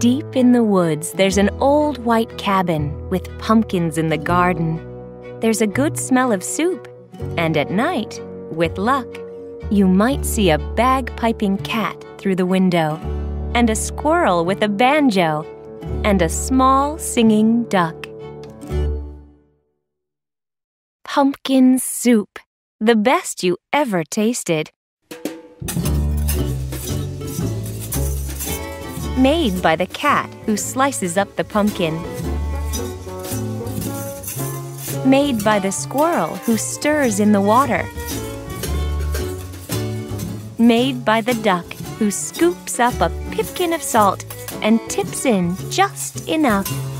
Deep in the woods, there's an old white cabin with pumpkins in the garden. There's a good smell of soup, and at night, with luck, you might see a bagpiping cat through the window, and a squirrel with a banjo, and a small singing duck. Pumpkin soup, the best you ever tasted. Made by the cat who slices up the pumpkin. Made by the squirrel who stirs in the water. Made by the duck who scoops up a pipkin of salt and tips in just enough.